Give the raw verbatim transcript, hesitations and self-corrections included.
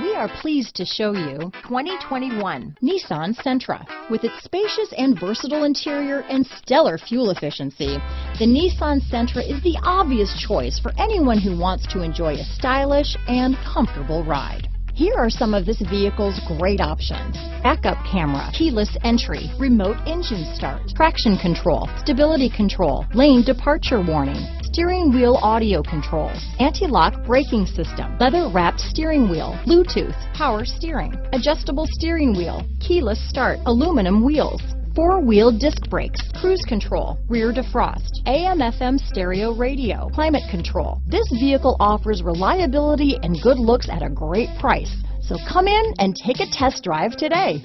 We are pleased to show you twenty twenty-one Nissan Sentra. With its spacious and versatile interior and stellar fuel efficiency, the Nissan Sentra is the obvious choice for anyone who wants to enjoy a stylish and comfortable ride. Here are some of this vehicle's great options: backup camera, keyless entry, remote engine start, traction control, stability control, lane departure warning, steering wheel audio controls, anti-lock braking system, leather-wrapped steering wheel, Bluetooth, power steering, adjustable steering wheel, keyless start, aluminum wheels, four-wheel disc brakes, cruise control, rear defrost, A M F M stereo radio, climate control. This vehicle offers reliability and good looks at a great price. So come in and take a test drive today.